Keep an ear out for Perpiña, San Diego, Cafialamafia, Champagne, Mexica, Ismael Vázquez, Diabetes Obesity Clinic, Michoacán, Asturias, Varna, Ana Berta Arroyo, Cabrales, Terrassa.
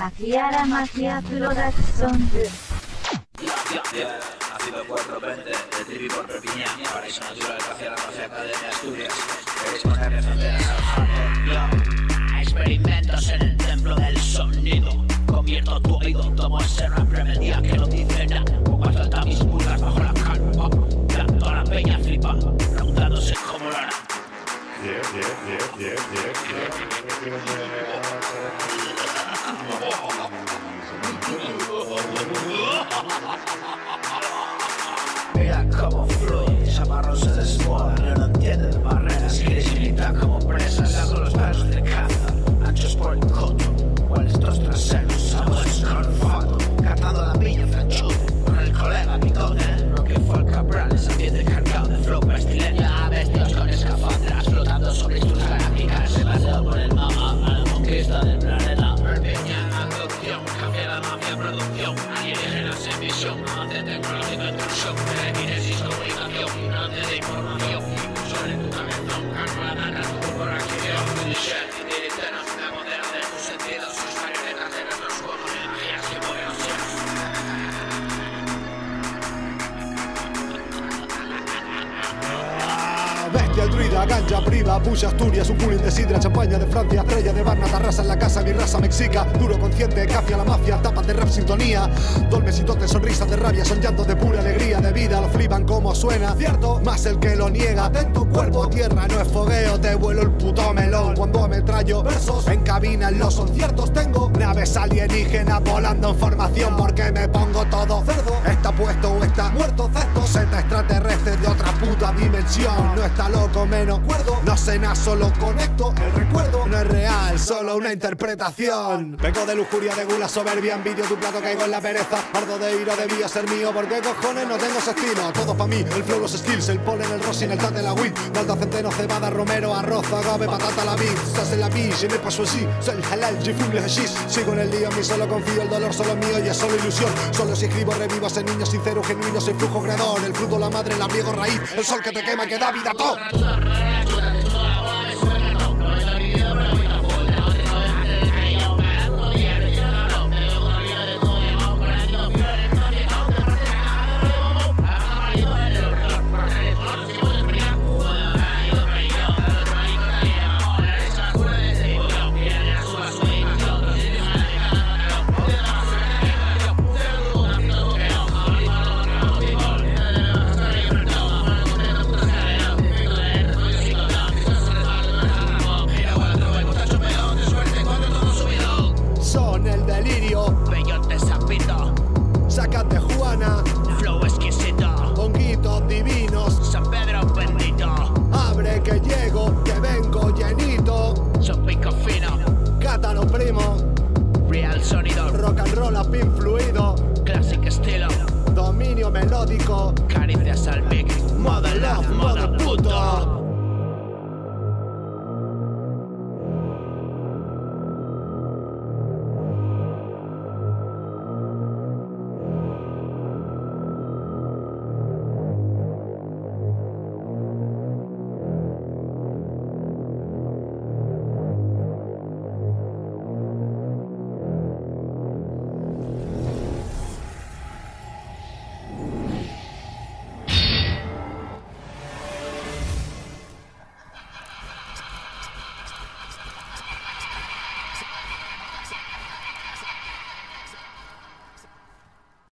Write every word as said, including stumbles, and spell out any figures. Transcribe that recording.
Hacia la magia floras son de... Nacido cuatro veinte, de trivi por Perpiña, paraíso natural, hacia la magia academia Asturias, exponerle fronteras al hardcore. Experimentos en el templo del sonido, convierto tu oído, tomo ese rap remedía que no dice nada, pongo hasta mis pulgas bajo la calma, tanto la peña flipa, preguntándose cómo lo hará. Yeah, yeah, yeah, yeah, yeah, yeah. Mira cómo fluye, chaparros se desmodan, no entienden barreras, quieres imitar como presas, hago los perros de caza, anchos por el coto, cuales dos traseros, ambos con foto, catando la piña franchuda, con el colega picone, lo que fue el Cabrales, ambiente cargado de flow pestilente, a bestias con escafandras, flotando sobre sus galácticas, se paseo por el mapa a la conquista del planeta, Perpiña, adopción, cambia la mafia, producción, alienígenas en visión, avance tecnológico, intrusión, telequinesis, comunicación, ignorante de información, sobre tu cabezón, calma la dana, tu corporación, judicial, indirectenos, la condena de tus sentidos, sus marionetas de nuestros cuerpos, energías y poderosías. Bestia druida, ganja, priva, puya, Asturias, un pulling de sidra, champaña de Francia, estrella de Varna, tarrasa en la casa, mi raza mexica, duro consciente, cafia la mafia, tapas de rap sintonía, dolmes y totes, sonrisas de rabia, son llantos de pura alegría de vida, lo flipan como suena, cierto, más el que lo niega, atento cuerpo a tierra, no es fogueo, te vuelo el puto melón, cuando ametrallo versos, en cabina en los conciertos tengo, naves alienígenas volando en formación, porque me pongo todo cerdo, está puesto o está muerto, cesto, seta extraterrestre de otra puta dimensión, no está loco, menos cuerdo, no sé nada, solo conecto el recuerdo, no es real, solo una interpretación. Peco de lujuria, de gula, soberbia, envidio tu plato, caigo en la pereza, ardo de ira, debía ser mío, porque cojones no tengo ese estilo, todo pa' mí, el flow, los skills, el polen, el rosin, el tate, la wheat, malta, centeno, cebada, romero, arroz, agave, patata, la vid, estás en la pilla y me paso así, soy el halal, jifum, el hashish, sigo en el día, mi solo confío, el dolor solo es mío y es solo ilusión, solo si escribo, revivo, ese niño sincero, genuino, soy flujo creador, el fruto, la madre, el abrigo, raíz, el sol que te quema, que da vida a todo.